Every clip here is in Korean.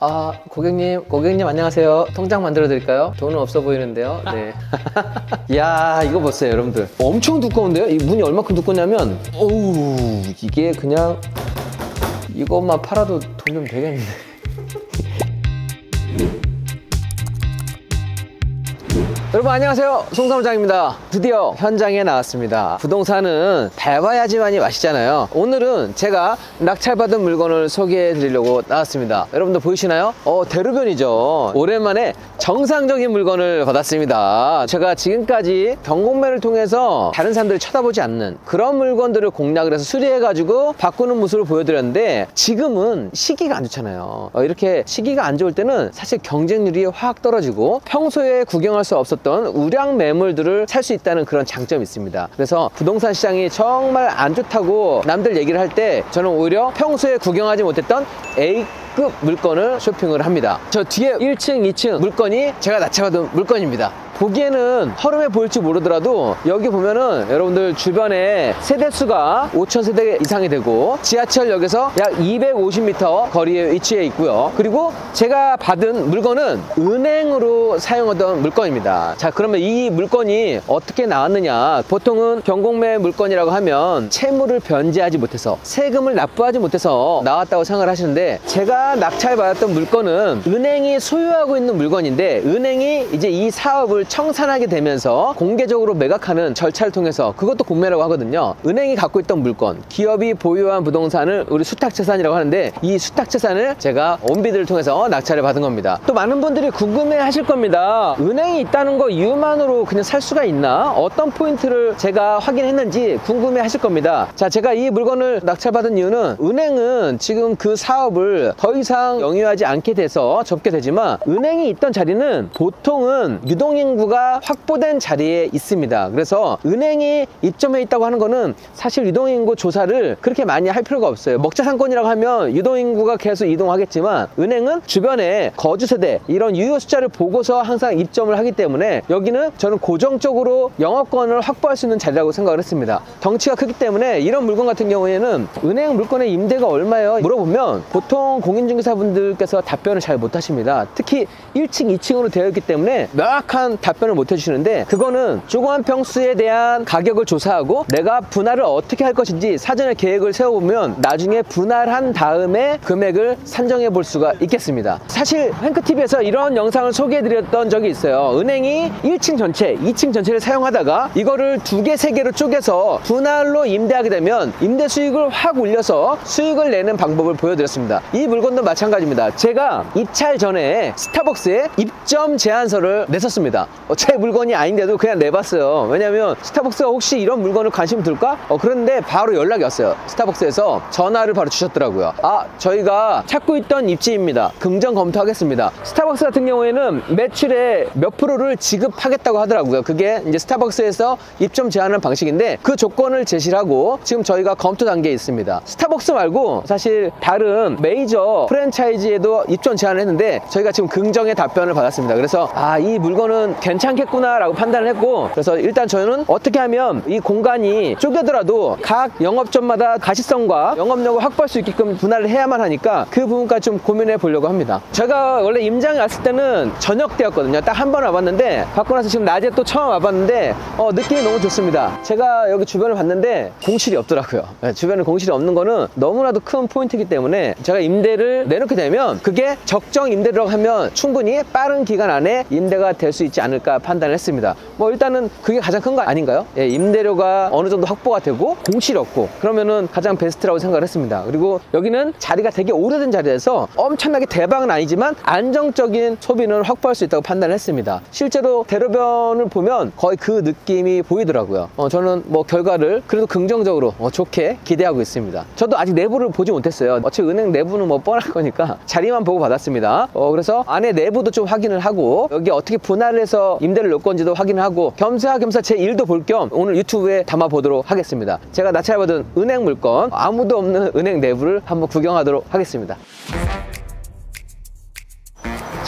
아, 고객님 안녕하세요. 통장 만들어 드릴까요? 돈은 없어 보이는데요. 네. 이야, 이거 보세요, 여러분들. 엄청 두꺼운데요? 이 문이 얼마큼 두껍냐면, 오우, 이게 그냥 이것만 팔아도 돈 좀 되겠는데. 여러분 안녕하세요, 송사무장입니다. 드디어 현장에 나왔습니다. 부동산은 밟아야지만이 맛있잖아요. 오늘은 제가 낙찰받은 물건을 소개해 드리려고 나왔습니다. 여러분들 보이시나요? 대로변이죠. 오랜만에 정상적인 물건을 받았습니다. 제가 지금까지 경공매를 통해서 다른 사람들이 쳐다보지 않는 그런 물건들을 공략을 해서 수리해가지고 바꾸는 모습을 보여드렸는데, 지금은 시기가 안 좋잖아요. 이렇게 시기가 안 좋을 때는 사실 경쟁률이 확 떨어지고 평소에 구경할 수 없었던 우량 매물들을 살 수 있다는 그런 장점이 있습니다. 그래서 부동산 시장이 정말 안 좋다고 남들 얘기를 할 때 저는 오히려 평소에 구경하지 못했던 A급 물건을 쇼핑을 합니다. 저 뒤에 1층, 2층 물건이 제가 낙찰받은 물건입니다. 보기에는 허름해 보일지 모르더라도 여기 보면은 여러분들 주변에 세대수가 5,000세대 이상이 되고 지하철역에서 약 250m 거리에 위치해 있고요. 그리고 제가 받은 물건은 은행으로 사용하던 물건입니다. 자, 그러면 이 물건이 어떻게 나왔느냐. 보통은 경공매 물건이라고 하면 채무를 변제하지 못해서 세금을 납부하지 못해서 나왔다고 생각을 하시는데, 제가 낙찰받았던 물건은 은행이 소유하고 있는 물건인데 은행이 이제 이 사업을 청산하게 되면서 공개적으로 매각하는 절차를 통해서, 그것도 공매라고 하거든요. 은행이 갖고 있던 물건, 기업이 보유한 부동산을 우리 수탁재산이라고 하는데, 이 수탁재산을 제가 온비드를 통해서 낙찰을 받은 겁니다. 또 많은 분들이 궁금해 하실 겁니다. 은행이 있다는 거 이유만으로 그냥 살 수가 있나? 어떤 포인트를 제가 확인했는지 궁금해 하실 겁니다. 자, 제가 이 물건을 낙찰받은 이유는 은행은 지금 그 사업을 더 이상 영위하지 않게 돼서 접게 되지만, 은행이 있던 자리는 보통은 유동인 가 확보된 자리에 있습니다. 그래서 은행이 입점해 있다고 하는 거는 사실 유동인구 조사를 그렇게 많이 할 필요가 없어요. 먹자상권이라고 하면 유동인구가 계속 이동하겠지만 은행은 주변에 거주세대 이런 유효 숫자를 보고서 항상 입점을 하기 때문에 여기는 저는 고정적으로 영업권을 확보할 수 있는 자리라고 생각을 했습니다. 덩치가 크기 때문에 이런 물건 같은 경우에는 은행 물건의 임대가 얼마예요? 물어보면 보통 공인중개사분들께서 답변을 잘 못하십니다. 특히 1층, 2층으로 되어 있기 때문에 명확한 답변을 못 해주시는데, 그거는 조그만 평수에 대한 가격을 조사하고 내가 분할을 어떻게 할 것인지 사전에 계획을 세워보면 나중에 분할한 다음에 금액을 산정해 볼 수가 있겠습니다. 사실 행크TV에서 이런 영상을 소개해드렸던 적이 있어요. 은행이 1층 전체, 2층 전체를 사용하다가 이거를 2개, 3개로 쪼개서 분할로 임대하게 되면 임대 수익을 확 올려서 수익을 내는 방법을 보여드렸습니다. 이 물건도 마찬가지입니다. 제가 입찰 전에 스타벅스에 입점 제안서를 냈었습니다. 제 물건이 아닌데도 그냥 내봤어요. 왜냐면 스타벅스가 혹시 이런 물건을 관심 들까? 그런데 바로 연락이 왔어요. 스타벅스에서 전화를 바로 주셨더라고요. 아, 저희가 찾고 있던 입지입니다. 긍정 검토하겠습니다. 스타벅스 같은 경우에는 매출의 몇 프로를 지급하겠다고 하더라고요. 그게 이제 스타벅스에서 입점 제한하는 방식인데, 그 조건을 제시를 하고 지금 저희가 검토 단계에 있습니다. 스타벅스 말고 사실 다른 메이저 프랜차이즈에도 입점 제한을 했는데 저희가 지금 긍정의 답변을 받았습니다. 그래서 아, 이 물건은 괜찮겠구나 라고 판단을 했고, 그래서 일단 저는 어떻게 하면 이 공간이 쪼개더라도 각 영업점마다 가시성과 영업력을 확보할 수 있게끔 분할을 해야만 하니까 그 부분까지 좀 고민해 보려고 합니다. 제가 원래 임장에 왔을 때는 저녁 때였거든요. 딱 한 번 와봤는데, 받고 나서 지금 낮에 또 처음 와봤는데 느낌이 너무 좋습니다. 제가 여기 주변을 봤는데 공실이 없더라고요. 주변에 공실이 없는 거는 너무나도 큰 포인트이기 때문에 제가 임대를 내놓게 되면 그게 적정 임대라고 하면 충분히 빠른 기간 안에 임대가 될 수 있지 않을까 판단을 했습니다. 뭐 일단은 그게 가장 큰 거 아닌가요? 예, 임대료가 어느 정도 확보가 되고 공실이 없고 그러면은 가장 베스트라고 생각을 했습니다. 그리고 여기는 자리가 되게 오래된 자리에서 엄청나게 대박은 아니지만 안정적인 소비는 확보할 수 있다고 판단을 했습니다. 실제로 대로변을 보면 거의 그 느낌이 보이더라고요. 저는 뭐 결과를 그래도 긍정적으로 좋게 기대하고 있습니다. 저도 아직 내부를 보지 못했어요. 어차피 은행 내부는 뭐 뻔할 거니까 자리만 보고 받았습니다. 그래서 안에 내부도 좀 확인을 하고 여기 어떻게 분할을 해서 임대를 넣을 건지도 확인하고 겸사겸사 제 일도 볼 겸 오늘 유튜브에 담아보도록 하겠습니다. 제가 낙찰받은 은행 물건, 아무도 없는 은행 내부를 한번 구경하도록 하겠습니다.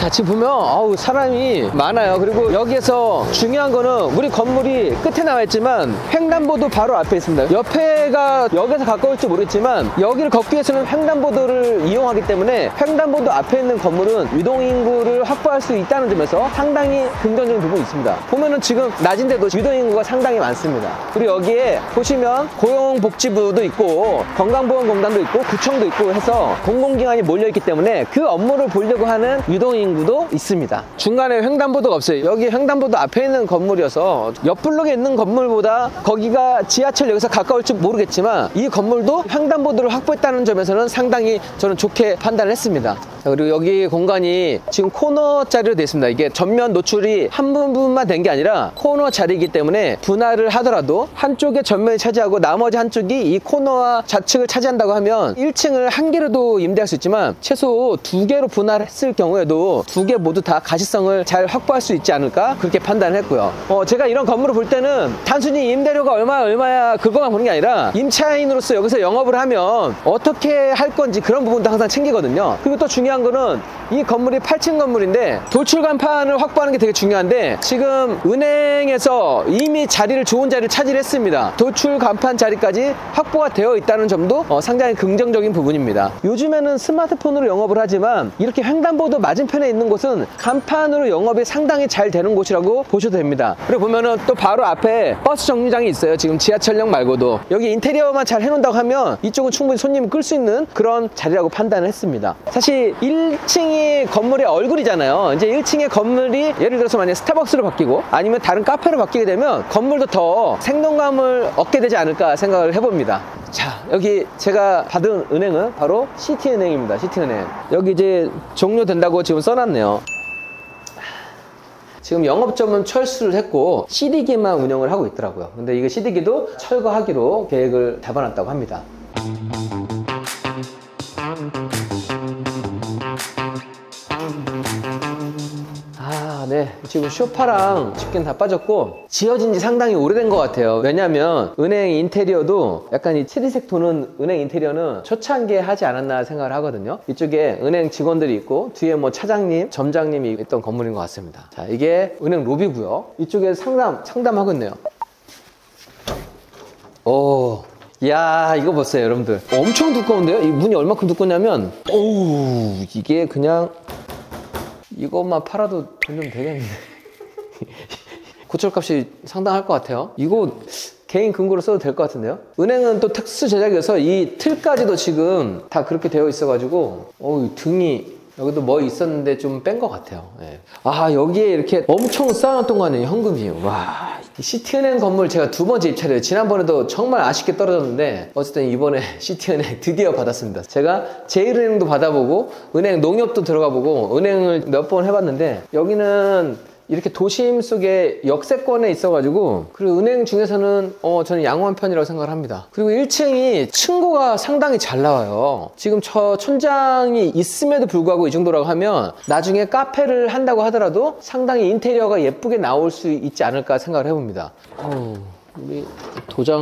자칫 보면 아우 사람이 많아요. 그리고 여기에서 중요한 거는 우리 건물이 끝에 나와 있지만 횡단보도 바로 앞에 있습니다. 옆에가 역에서 가까울지 모르겠지만 여기를 걷기 위해서는 횡단보도를 이용하기 때문에 횡단보도 앞에 있는 건물은 유동인구를 확보할 수 있다는 점에서 상당히 긍정적인 부분이 있습니다. 보면은 지금 낮인데도 유동인구가 상당히 많습니다. 그리고 여기에 보시면 고용복지부도 있고 건강보험공단도 있고 구청도 있고 해서 공공기관이 몰려있기 때문에 그 업무를 보려고 하는 유동인구도 있습니다. 중간에 횡단보도가 없어요. 여기 횡단보도 앞에 있는 건물이어서 옆블록에 있는 건물보다 거기가 지하철역에서 가까울지 모르겠지만 이 건물도 횡단보도를 확보했다는 점에서는 상당히 저는 좋게 판단을 했습니다. 그리고 여기 공간이 지금 코너짜리로 되어 있습니다. 이게 전면 노출이 한 부분만 된 게 아니라 코너 자리이기 때문에 분할을 하더라도 한쪽에 전면이 차지하고 나머지 한쪽이 이 코너와 좌측을 차지한다고 하면 1층을 한 개로도 임대할 수 있지만 최소 두 개로 분할했을 경우에도 두 개 모두 다 가시성을 잘 확보할 수 있지 않을까 그렇게 판단을 했고요. 제가 이런 건물을 볼 때는 단순히 임대료가 얼마야 그것만 보는 게 아니라 임차인으로서 여기서 영업을 하면 어떻게 할 건지 그런 부분도 항상 챙기거든요. 그리고 또 중요한 거는 이 건물이 8층 건물인데 돌출간판을 확보하는 게 되게 중요한데 지금 은행에서 이미 자리를 좋은 자리를 차지했습니다. 돌출간판 자리까지 확보가 되어 있다는 점도 상당히 긍정적인 부분입니다. 요즘에는 스마트폰으로 영업을 하지만 이렇게 횡단보도 맞은편에 있는 곳은 간판으로 영업이 상당히 잘 되는 곳이라고 보셔도 됩니다. 그리고 보면은 또 바로 앞에 버스 정류장이 있어요. 지금 지하철역 말고도 여기 인테리어만 잘 해놓는다고 하면 이쪽은 충분히 손님을 끌 수 있는 그런 자리라고 판단을 했습니다. 사실 1층이 건물의 얼굴이잖아요. 이제 1층의 건물이 예를 들어서 만약에 스타벅스로 바뀌고 아니면 다른 카페로 바뀌게 되면 건물도 더 생동감을 얻게 되지 않을까 생각을 해봅니다. 자, 여기 제가 받은 은행은 바로 시티은행입니다. 시티은행. 여기 이제 종료된다고 지금 써놨네요. 지금 영업점은 철수를 했고 CD기만 운영을 하고 있더라고요. 근데 이거 CD기도 철거하기로 계획을 잡아놨다고 합니다. 네, 지금 쇼파랑 집게는 다 빠졌고 지어진 지 상당히 오래된 것 같아요. 왜냐면 은행 인테리어도 약간 이 체리색 도는 은행 인테리어는 초창기에 하지 않았나 생각을 하거든요. 이쪽에 은행 직원들이 있고 뒤에 뭐 차장님, 점장님이 있던 건물인 것 같습니다. 자, 이게 은행 로비고요. 이쪽에 상담하고 있네요. 오, 야, 이거 보세요, 여러분들. 엄청 두꺼운데요? 이 문이 얼마큼 두껍냐면 오우, 이게 그냥 이것만 팔아도 돈 좀 되겠는데 고철값이 상당할 것 같아요. 이거 개인 금고로 써도 될 것 같은데요. 은행은 또 특수 제작이어서 이 틀까지도 지금 다 그렇게 되어 있어가지고 어우 등이 여기도 뭐 있었는데 좀 뺀 것 같아요. 예. 아, 여기에 이렇게 엄청 쌓아놨던 거 아니에요, 현금이. 와, 시티은행 건물 제가 두 번째 입찰이에요. 지난번에도 정말 아쉽게 떨어졌는데 어쨌든 이번에 시티은행 드디어 받았습니다. 제가 제일은행도 받아보고 은행 농협도 들어가보고 은행을 몇 번 해봤는데 여기는 이렇게 도심 속에 역세권에 있어가지고 그리고 은행 중에서는 저는 양호한 편이라고 생각을 합니다. 그리고 1층이 층고가 상당히 잘 나와요. 지금 저 천장이 있음에도 불구하고 이 정도라고 하면 나중에 카페를 한다고 하더라도 상당히 인테리어가 예쁘게 나올 수 있지 않을까 생각을 해봅니다. 우리 도장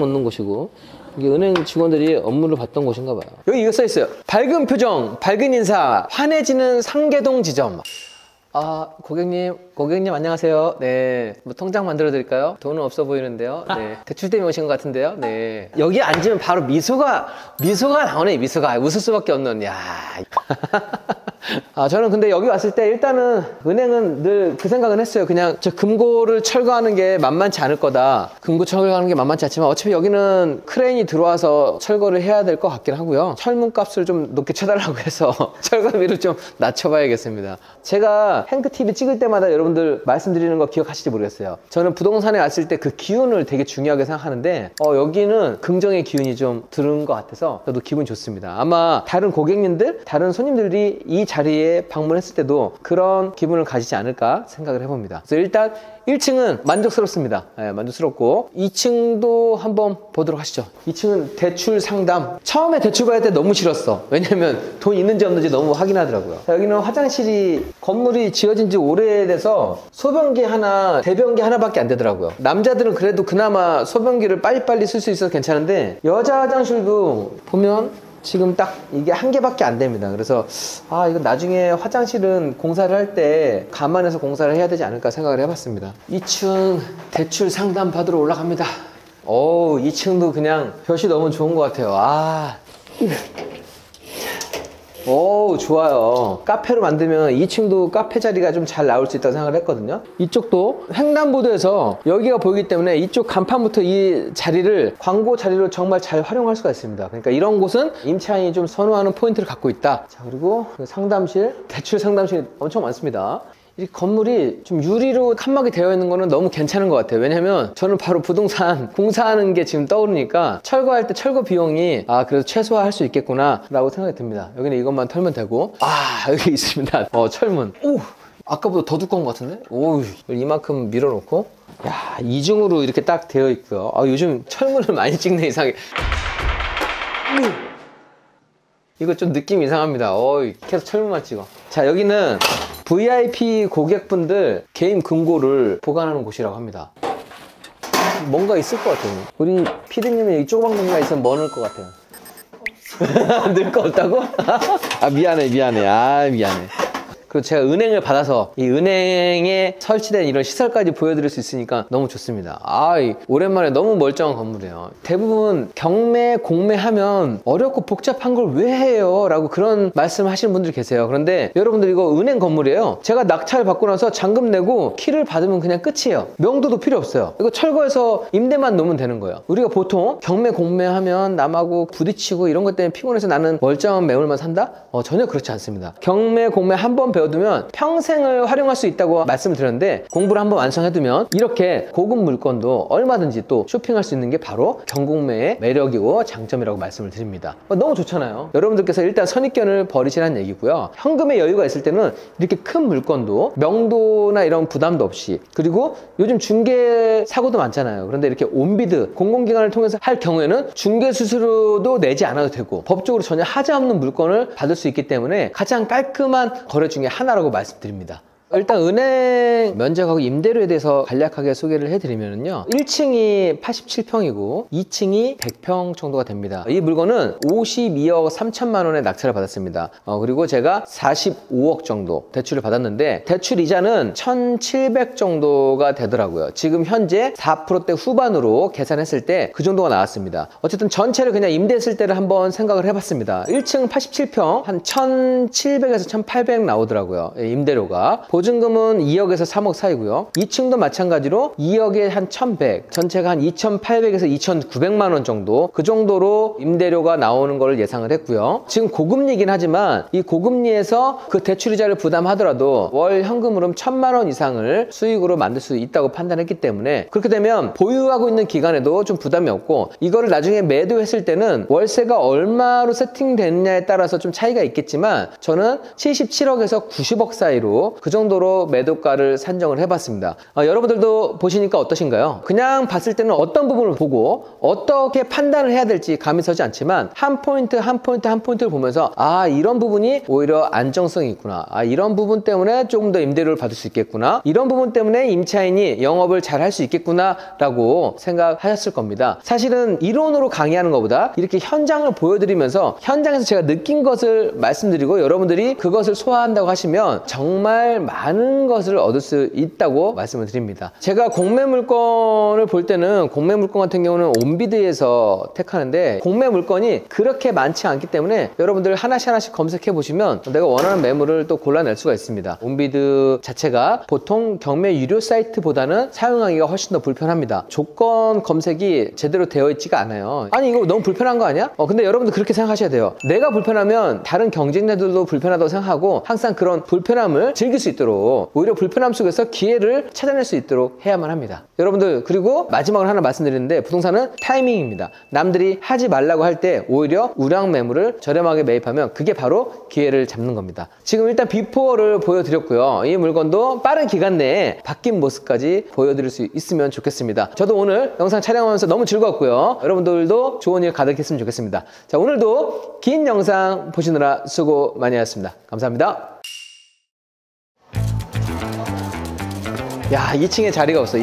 넣는 곳이고 이게 은행 직원들이 업무를 봤던 곳인가 봐요. 여기 이거 써있어요. 밝은 표정, 밝은 인사, 환해지는 상계동 지점. 아, 고객님 안녕하세요. 네, 뭐 통장 만들어 드릴까요? 돈은 없어 보이는데요. 네, 대출 때문에 오신 것 같은데요. 네, 여기 앉으면 바로 미소가 나오네. 미소가 웃을 수밖에 없는. 야. 아, 저는 근데 여기 왔을 때 일단은 은행은 늘 그 생각은 했어요. 그냥 저 금고를 철거하는 게 만만치 않을 거다. 금고 철거하는 게 만만치 않지만 어차피 여기는 크레인이 들어와서 철거를 해야 될 것 같긴 하고요. 철문값을 좀 높게 쳐달라고 해서 철거비를 좀 낮춰봐야겠습니다. 제가 행크TV 찍을 때마다 여러분들 말씀드리는 거 기억하실지 모르겠어요. 저는 부동산에 왔을 때 그 기운을 되게 중요하게 생각하는데 여기는 긍정의 기운이 좀 들은 것 같아서 저도 기분 좋습니다. 아마 다른 고객님들, 다른 손님들이 이 자리에 방문했을 때도 그런 기분을 가지지 않을까 생각을 해봅니다. 그래서 일단 1층은 만족스럽습니다. 네, 만족스럽고 2층도 한번 보도록 하시죠. 2층은 대출 상담. 처음에 대출 받을 때 너무 싫었어. 왜냐면 돈 있는지 없는지 너무 확인하더라고요. 자, 여기는 화장실이 건물이 지어진 지 오래돼서 소변기 하나, 대변기 하나밖에 안 되더라고요. 남자들은 그래도 그나마 소변기를 빨리빨리 쓸 수 있어서 괜찮은데 여자 화장실도 보면 지금 딱 이게 한 개밖에 안 됩니다. 그래서 아, 이거 나중에 화장실은 공사를 할 때 감안해서 공사를 해야 되지 않을까 생각을 해봤습니다. 2층 대출 상담 받으러 올라갑니다. 어우, 2층도 그냥 볕이 너무 좋은 것 같아요. 아, 오, 좋아요. 카페로 만들면 2층도 카페 자리가 좀 잘 나올 수 있다고 생각을 했거든요. 이쪽도 횡단보도에서 여기가 보이기 때문에 이쪽 간판부터 이 자리를 광고 자리로 정말 잘 활용할 수가 있습니다. 그러니까 이런 곳은 임차인이 좀 선호하는 포인트를 갖고 있다. 자, 그리고 상담실, 대출 상담실 엄청 많습니다. 이 건물이 좀 유리로 칸막이 되어 있는 거는 너무 괜찮은 것 같아요. 왜냐면 저는 바로 부동산 공사하는 게 지금 떠오르니까 철거할 때 철거 비용이 아, 그래도 최소화할 수 있겠구나 라고 생각이 듭니다. 여기는 이것만 털면 되고, 아, 여기 있습니다. 철문. 오, 아까보다 더 두꺼운 것 같은데? 오, 이만큼 밀어놓고, 야, 이중으로 이렇게 딱 되어 있고요. 아, 요즘 철문을 많이 찍네, 이상하게. 이거 좀 느낌 이상합니다. 어이, 계속 철문만 찍어. 자, 여기는 VIP 고객분들 개인 금고를 보관하는 곳이라고 합니다. 뭔가 있을 것 같아요. 우리 피디님이 여기 조그만 공간이 있으면 뭐 넣을 것 같아요? 넣을 거 없다고? 아, 미안해. 아, 미안해. 그리고 제가 은행을 받아서 이 은행에 설치된 이런 시설까지 보여드릴 수 있으니까 너무 좋습니다. 아, 오랜만에 너무 멀쩡한 건물이에요. 대부분 경매, 공매하면 어렵고 복잡한 걸 왜 해요? 라고 그런 말씀을 하시는 분들 계세요. 그런데 여러분들, 이거 은행 건물이에요. 제가 낙찰 받고 나서 잔금 내고 키를 받으면 그냥 끝이에요. 명도도 필요 없어요. 이거 철거해서 임대만 놓으면 되는 거예요. 우리가 보통 경매, 공매하면 남하고 부딪히고 이런 것 때문에 피곤해서 나는 멀쩡한 매물만 산다? 전혀 그렇지 않습니다. 경매, 공매 한 번 배워두면 평생을 활용할 수 있다고 말씀을 드렸는데, 공부를 한번 완성해두면 이렇게 고급 물건도 얼마든지 또 쇼핑할 수 있는 게 바로 경공매의 매력이고 장점이라고 말씀을 드립니다. 너무 좋잖아요. 여러분들께서 일단 선입견을 버리시라는 얘기고요. 현금의 여유가 있을 때는 이렇게 큰 물건도 명도나 이런 부담도 없이, 그리고 요즘 중개 사고도 많잖아요. 그런데 이렇게 온비드 공공기관을 통해서 할 경우에는 중개 수수료도 내지 않아도 되고 법적으로 전혀 하자 없는 물건을 받을 수 있기 때문에 가장 깔끔한 거래 중에 하나라고 말씀드립니다. 일단 은행 면적하고 임대료에 대해서 간략하게 소개를 해드리면요, 1층이 87평이고 2층이 100평 정도가 됩니다. 이 물건은 52억 3천만 원에 낙찰을 받았습니다. 그리고 제가 45억 정도 대출을 받았는데 대출 이자는 1,700 정도가 되더라고요. 지금 현재 4%대 후반으로 계산했을 때 그 정도가 나왔습니다. 어쨌든 전체를 그냥 임대했을 때를 한번 생각을 해봤습니다. 1층 87평 한 1,700에서 1,800 나오더라고요. 임대료가. 보증금은 2억에서 3억 사이고요. 2층도 마찬가지로 2억에 한 1,100, 전체가 한 2,800에서 2,900만 원 정도, 그 정도로 임대료가 나오는 걸 예상을 했고요. 지금 고금리이긴 하지만 이 고금리에서 그 대출이자를 부담하더라도 월 현금으로 1,000만 원 이상을 수익으로 만들 수 있다고 판단했기 때문에, 그렇게 되면 보유하고 있는 기간에도 좀 부담이 없고, 이거를 나중에 매도했을 때는 월세가 얼마로 세팅되느냐에 따라서 좀 차이가 있겠지만, 저는 77억에서 90억 사이로 그 정도 도로 매도가를 산정을 해봤습니다. 여러분들도 보시니까 어떠신가요? 그냥 봤을 때는 어떤 부분을 보고 어떻게 판단을 해야 될지 감이 서지 않지만, 한 포인트를 보면서 아, 이런 부분이 오히려 안정성이 있구나, 아, 이런 부분 때문에 조금 더 임대료를 받을 수 있겠구나, 이런 부분 때문에 임차인이 영업을 잘 할 수 있겠구나 라고 생각하셨을 겁니다. 사실은 이론으로 강의하는 것보다 이렇게 현장을 보여드리면서 현장에서 제가 느낀 것을 말씀드리고 여러분들이 그것을 소화한다고 하시면 정말 많은 것을 얻을 수 있다고 말씀을 드립니다. 제가 공매 물건을 볼 때는, 공매 물건 같은 경우는 온비드에서 택하는데 공매 물건이 그렇게 많지 않기 때문에 여러분들 하나씩 검색해 보시면 내가 원하는 매물을 또 골라낼 수가 있습니다. 온비드 자체가 보통 경매 유료 사이트보다는 사용하기가 훨씬 더 불편합니다. 조건 검색이 제대로 되어 있지가 않아요. 아니, 이거 너무 불편한 거 아니야? 근데 여러분들 그렇게 생각하셔야 돼요. 내가 불편하면 다른 경쟁자들도 불편하다고 생각하고 항상 그런 불편함을 즐길 수 있도록, 오히려 불편함 속에서 기회를 찾아낼 수 있도록 해야만 합니다. 여러분들, 그리고 마지막으로 하나 말씀드리는데, 부동산은 타이밍입니다. 남들이 하지 말라고 할 때 오히려 우량 매물을 저렴하게 매입하면 그게 바로 기회를 잡는 겁니다. 지금 일단 비포를 보여드렸고요. 이 물건도 빠른 기간 내에 바뀐 모습까지 보여드릴 수 있으면 좋겠습니다. 저도 오늘 영상 촬영하면서 너무 즐거웠고요. 여러분들도 좋은 일 가득했으면 좋겠습니다. 자, 오늘도 긴 영상 보시느라 수고 많이 하셨습니다. 감사합니다. 야, 2층에 자리가 없어.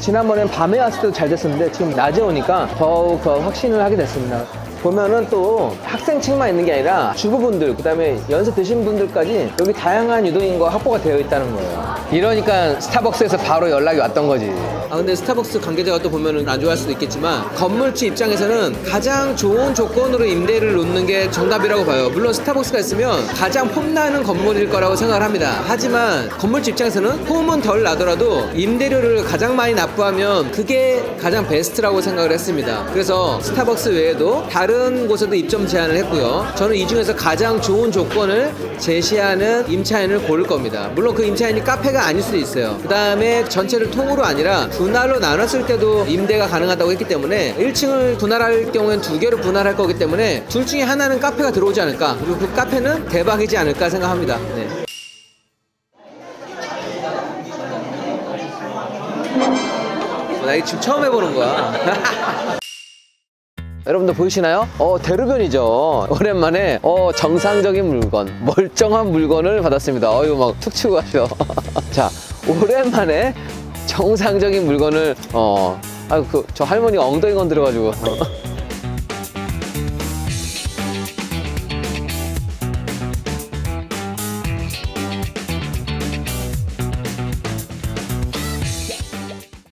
지난번엔 밤에 왔을 때도 잘 됐었는데 지금 낮에 오니까 더욱 확신을 하게 됐습니다. 보면은 또 학생층만 있는 게 아니라 주부분들, 그다음에 연세 드신 분들까지 여기 다양한 유동인구가 확보가 되어 있다는 거예요. 이러니까 스타벅스에서 바로 연락이 왔던 거지. 아, 근데 스타벅스 관계자가 또 보면은 안 좋아할 수도 있겠지만 건물주 입장에서는 가장 좋은 조건으로 임대를 놓는 게 정답이라고 봐요. 물론 스타벅스가 있으면 가장 폼나는 건물일 거라고 생각을 합니다. 하지만 건물주 입장에서는 폼은 덜 나더라도 임대료를 가장 많이 납부하면 그게 가장 베스트라고 생각을 했습니다. 그래서 스타벅스 외에도 다른 곳에도 입점 제한을 했고요. 저는 이 중에서 가장 좋은 조건을 제시하는 임차인을 고를 겁니다. 물론 그 임차인이 카페가 아닐 수도 있어요. 그 다음에 전체를 통으로 아니라 분할로 나눴을 때도 임대가 가능하다고 했기 때문에 1층을 분할할 경우엔 두 개로 분할할 거기 때문에 둘 중에 하나는 카페가 들어오지 않을까, 그리고 그 카페는 대박이지 않을까 생각합니다. 네. 나 이거 지금 처음 해보는 거야. 여러분들 보이시나요? 대로변이죠. 오랜만에 정상적인 물건, 멀쩡한 물건을 받았습니다. 이거 막 툭 치고 가죠. 자, 오랜만에 정상적인 물건을 아이고, 저 할머니가 엉덩이 건드려가지고